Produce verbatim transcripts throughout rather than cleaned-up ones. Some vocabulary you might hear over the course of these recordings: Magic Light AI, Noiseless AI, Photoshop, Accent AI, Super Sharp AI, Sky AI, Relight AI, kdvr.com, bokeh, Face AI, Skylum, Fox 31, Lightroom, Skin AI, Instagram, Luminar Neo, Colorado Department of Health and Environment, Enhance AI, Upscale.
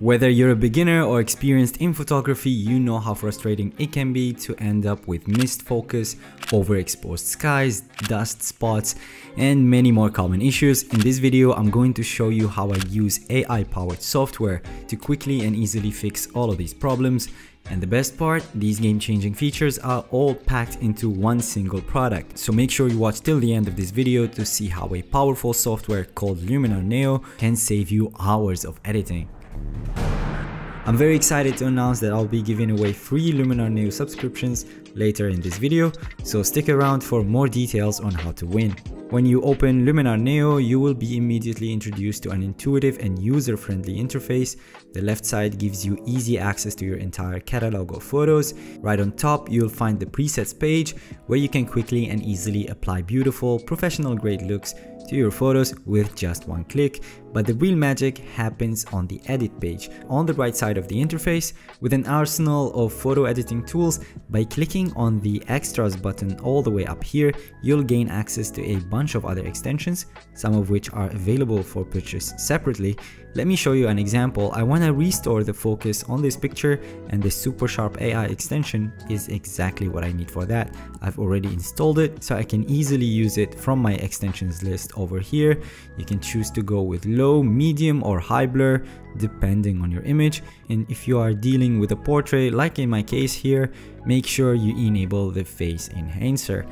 Whether you're a beginner or experienced in photography, you know how frustrating it can be to end up with missed focus, overexposed skies, dust spots, and many more common issues. In this video, I'm going to show you how I use A I-powered software to quickly and easily fix all of these problems. And the best part, these game-changing features are all packed into one single product. So make sure you watch till the end of this video to see how a powerful software called Luminar Neo can save you hours of editing. I'm very excited to announce that I'll be giving away free Luminar Neo subscriptions later in this video, so stick around for more details on how to win. When you open Luminar Neo, you will be immediately introduced to an intuitive and user-friendly interface. The left side gives you easy access to your entire catalog of photos. Right on top, you'll find the presets page where you can quickly and easily apply beautiful, professional-grade looks to your photos with just one click. But the real magic happens on the edit page, on the right side of the interface, with an arsenal of photo editing tools. By clicking on the extras button all the way up here, you'll gain access to a bunch of other extensions, some of which are available for purchase separately. Let me show you an example. I want to restore the focus on this picture, and the Super Sharp A I extension is exactly what I need for that. I've already installed it, so I can easily use it from my extensions list over here. You can choose to go with low, medium, or high blur, depending on your image. And if you are dealing with a portrait, like in my case here, make sure you enable the face enhancer.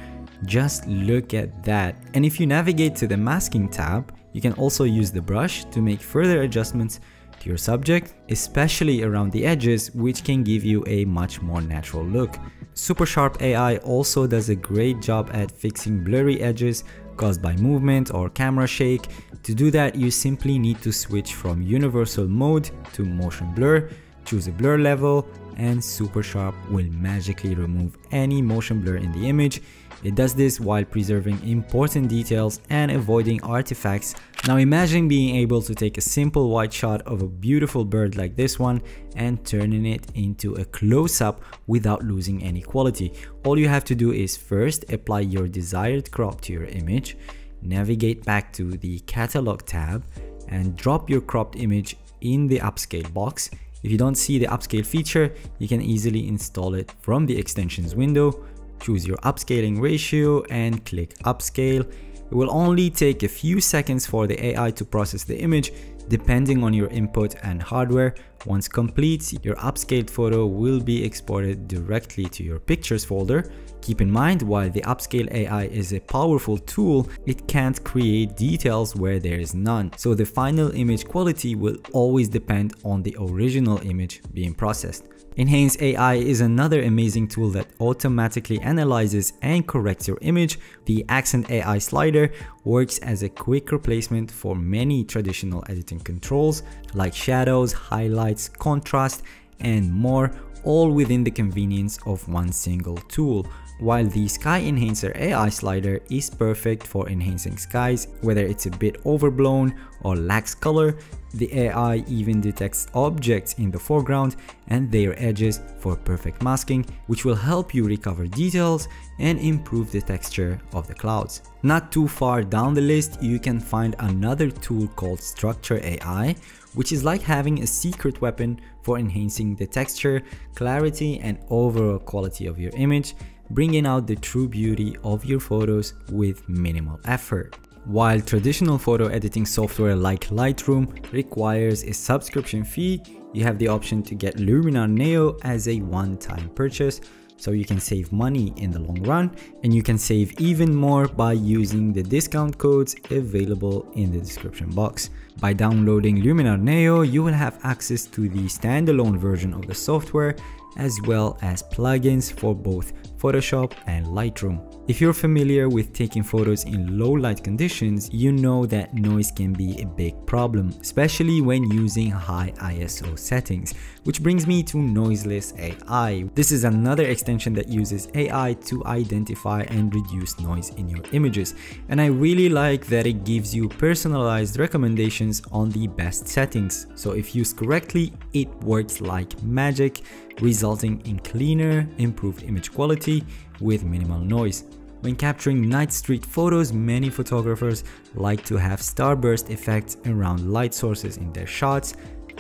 Just look at that. And if you navigate to the masking tab, you can also use the brush to make further adjustments to your subject, especially around the edges, which can give you a much more natural look. Super Sharp A I also does a great job at fixing blurry edges caused by movement or camera shake. To do that, you simply need to switch from universal mode to motion blur, choose a blur level, and Super Sharp will magically remove any motion blur in the image. It does this while preserving important details and avoiding artifacts. Now imagine being able to take a simple wide shot of a beautiful bird like this one and turning it into a close-up without losing any quality. All you have to do is first apply your desired crop to your image, navigate back to the catalog tab, and drop your cropped image in the upscale box. If you don't see the upscale feature, you can easily install it from the extensions window. Choose your upscaling ratio and click upscale. It will only take a few seconds for the A I to process the image, depending on your input and hardware. Once complete, your upscaled photo will be exported directly to your pictures folder. Keep in mind, while the upscale A I is a powerful tool, it can't create details where there is none. So the final image quality will always depend on the original image being processed. Enhance A I is another amazing tool that automatically analyzes and corrects your image. The Accent A I slider works as a quick replacement for many traditional editing controls like shadows, highlights, contrast, and more, all within the convenience of one single tool. While the Sky Enhancer A I slider is perfect for enhancing skies, whether it's a bit overblown or lacks color, the A I even detects objects in the foreground and their edges for perfect masking, which will help you recover details and improve the texture of the clouds. Not too far down the list, you can find another tool called Structure A I, which is like having a secret weapon for enhancing the texture, clarity, and overall quality of your image, bringing out the true beauty of your photos with minimal effort. While traditional photo editing software like Lightroom requires a subscription fee, you have the option to get Luminar Neo as a one-time purchase, so you can save money in the long run, and you can save even more by using the discount codes available in the description box. By downloading Luminar Neo, you will have access to the standalone version of the software, as well as plugins for both Photoshop and Lightroom. If you're familiar with taking photos in low light conditions, you know that noise can be a big problem, especially when using high I S O settings, which brings me to Noiseless A I. This is another extension that uses A I to identify and reduce noise in your images, and I really like that it gives you personalized recommendations on the best settings. So if used correctly, it works like magic, resulting in cleaner, improved image quality with minimal noise. When capturing night street photos, many photographers like to have starburst effects around light sources in their shots.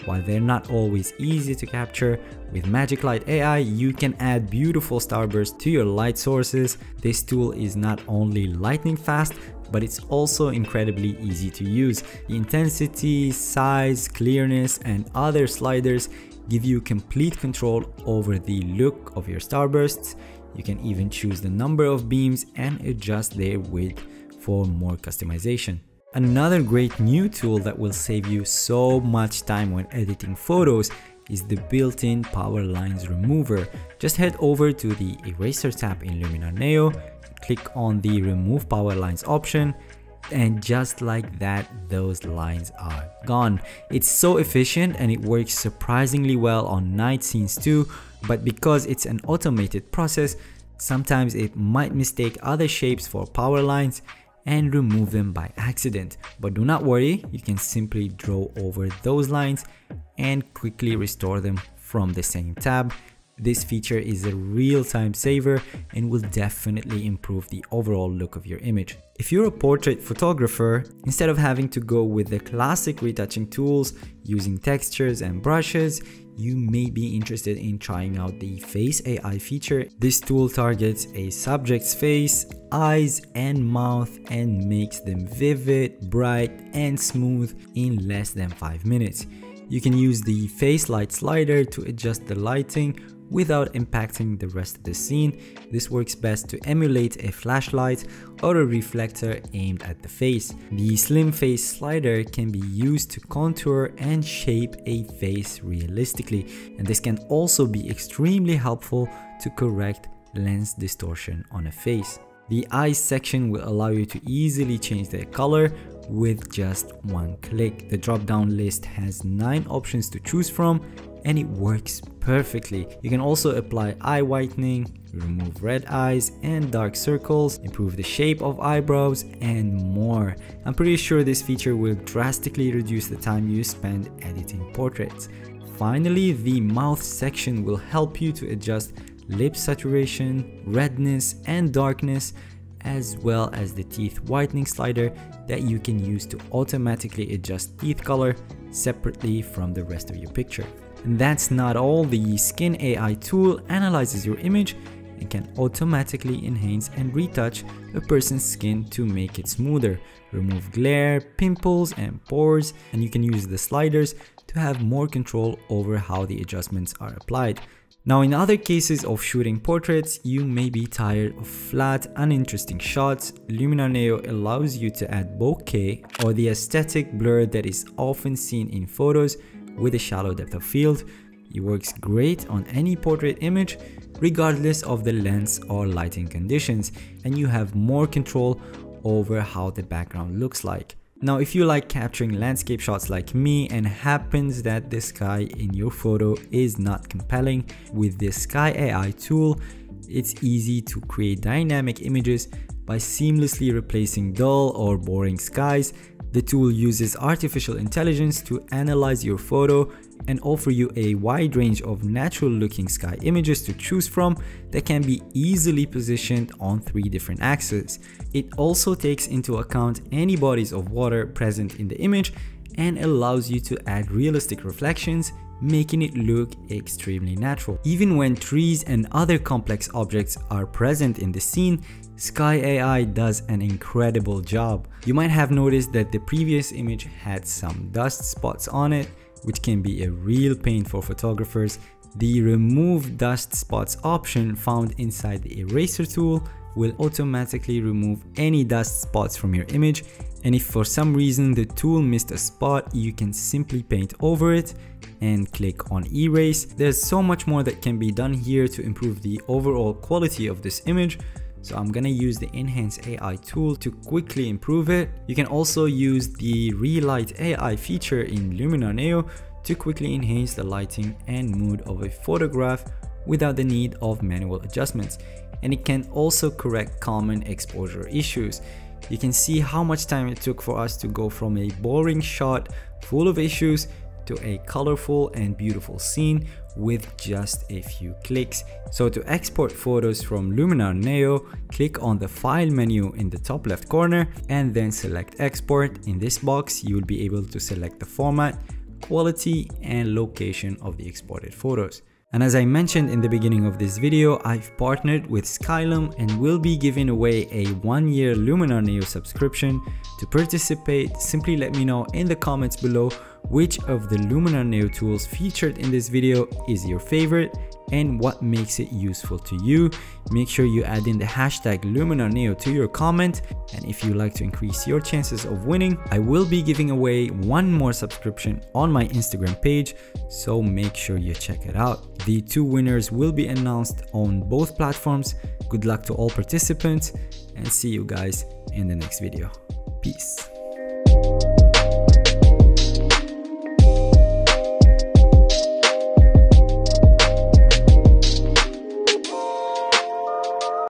While they're not always easy to capture, with Magic Light A I you can add beautiful starbursts to your light sources. This tool is not only lightning fast, but it's also incredibly easy to use. The intensity, size, clearness and other sliders give you complete control over the look of your starbursts. You can even choose the number of beams and adjust their width for more customization. Another great new tool that will save you so much time when editing photos is the built-in power lines remover. Just head over to the eraser tab in Luminar Neo, click on the remove power lines option, and just like that, those lines are gone. It's so efficient and it works surprisingly well on night scenes too, but because it's an automated process, sometimes it might mistake other shapes for power lines and remove them by accident. But do not worry, you can simply draw over those lines and quickly restore them from the same tab. This feature is a real time saver and will definitely improve the overall look of your image. If you're a portrait photographer, instead of having to go with the classic retouching tools using textures and brushes, you may be interested in trying out the Face A I feature. This tool targets a subject's face, eyes and mouth and makes them vivid, bright and smooth in less than five minutes. You can use the face light slider to adjust the lighting without impacting the rest of the scene. This works best to emulate a flashlight or a reflector aimed at the face. The slim face slider can be used to contour and shape a face realistically, and this can also be extremely helpful to correct lens distortion on a face. The eye section will allow you to easily change their color with just one click. The drop-down list has nine options to choose from, and it works perfectly. You can also apply eye whitening, remove red eyes and dark circles, improve the shape of eyebrows and more. I'm pretty sure this feature will drastically reduce the time you spend editing portraits. Finally, the mouth section will help you to adjust lip saturation, redness and darkness, as well as the teeth whitening slider that you can use to automatically adjust teeth color separately from the rest of your picture. And that's not all. The Skin A I tool analyzes your image and can automatically enhance and retouch a person's skin to make it smoother, remove glare, pimples and pores, and you can use the sliders to have more control over how the adjustments are applied. Now, in other cases of shooting portraits, you may be tired of flat, uninteresting shots. Luminar Neo allows you to add bokeh, or the aesthetic blur that is often seen in photos, with a shallow depth of field. It works great on any portrait image, regardless of the lens or lighting conditions, and you have more control over how the background looks like. Now, if you like capturing landscape shots like me and happens that the sky in your photo is not compelling, with the Sky A I tool, it's easy to create dynamic images by seamlessly replacing dull or boring skies. The tool uses artificial intelligence to analyze your photo and offer you a wide range of natural-looking sky images to choose from that can be easily positioned on three different axes. It also takes into account any bodies of water present in the image and allows you to add realistic reflections, making it look extremely natural. Even when trees and other complex objects are present in the scene, Sky A I does an incredible job. You might have noticed that the previous image had some dust spots on it, which can be a real pain for photographers. The remove dust spots option found inside the eraser tool will automatically remove any dust spots from your image, and if for some reason the tool missed a spot, you can simply paint over it and click on erase. There's so much more that can be done here to improve the overall quality of this image, so I'm gonna use the Enhance A I tool to quickly improve it. You can also use the Relight A I feature in Luminar Neo to quickly enhance the lighting and mood of a photograph without the need of manual adjustments. And it can also correct common exposure issues. You can see how much time it took for us to go from a boring shot full of issues to a colorful and beautiful scene with just a few clicks. So to export photos from Luminar Neo, click on the file menu in the top left corner and then select export. In this box, you will be able to select the format quality, and location of the exported photos. And as I mentioned in the beginning of this video, I've partnered with Skylum and will be giving away a one year Luminar Neo subscription. To participate, simply let me know in the comments below which of the Luminar Neo tools featured in this video is your favorite and what makes it useful to you. Make sure you add in the hashtag Luminar Neo to your comment, and if you like to increase your chances of winning, I will be giving away one more subscription on my Instagram page, so make sure you check it out. The two winners will be announced on both platforms. Good luck to all participants, and see you guys in the next video. Peace.